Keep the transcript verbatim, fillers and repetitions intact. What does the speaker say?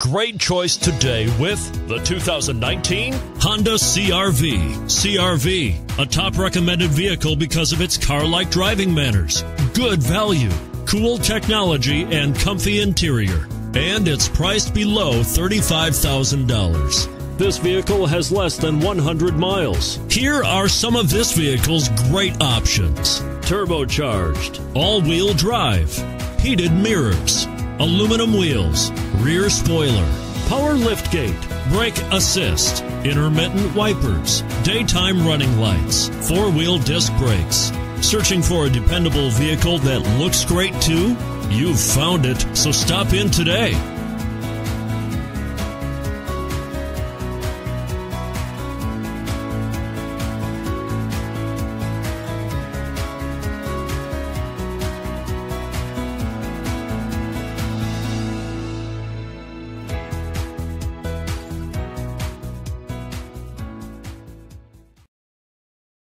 Great choice today with the two thousand nineteen Honda C R V. C R V, a top recommended vehicle because of its car-like driving manners, good value, cool technology, and comfy interior. And it's priced below thirty-five thousand dollars. This vehicle has less than one hundred miles. Here are some of this vehicle's great options: turbocharged, all-wheel drive, heated mirrors, aluminum wheels, rear spoiler, power liftgate, brake assist, intermittent wipers, daytime running lights, four-wheel disc brakes. Searching for a dependable vehicle that looks great too? You've found it, so stop in today.